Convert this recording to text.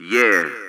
Yeah.